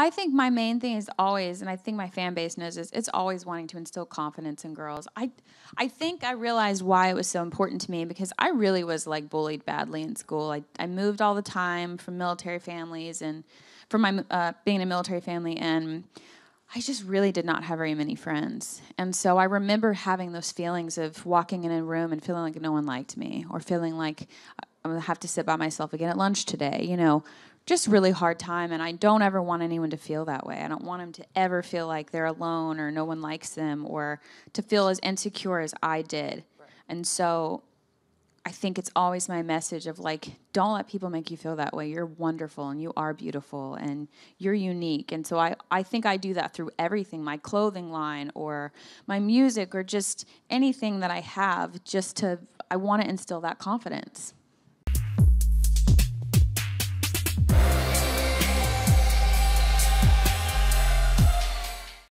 I think my main thing is always, and I think my fan base knows this, it's always wanting to instill confidence in girls. I think I realized why it was so important to me because I really was like bullied badly in school. I moved all the time from military families and from my being in a military family, and I just really did not have very many friends. And so I remember having those feelings of walking in a room and feeling like no one liked me, or feeling like I'm gonna have to sit by myself again at lunch today, you know. Just really hard time, and I don't ever want anyone to feel that way. I don't want them to ever feel like they're alone or no one likes them, or to feel as insecure as I did. Right. And so I think it's always my message of like, don't let people make you feel that way. You're wonderful and you are beautiful and you're unique. And so I think I do that through everything, my clothing line or my music or just anything that I have, just to, I want to instill that confidence.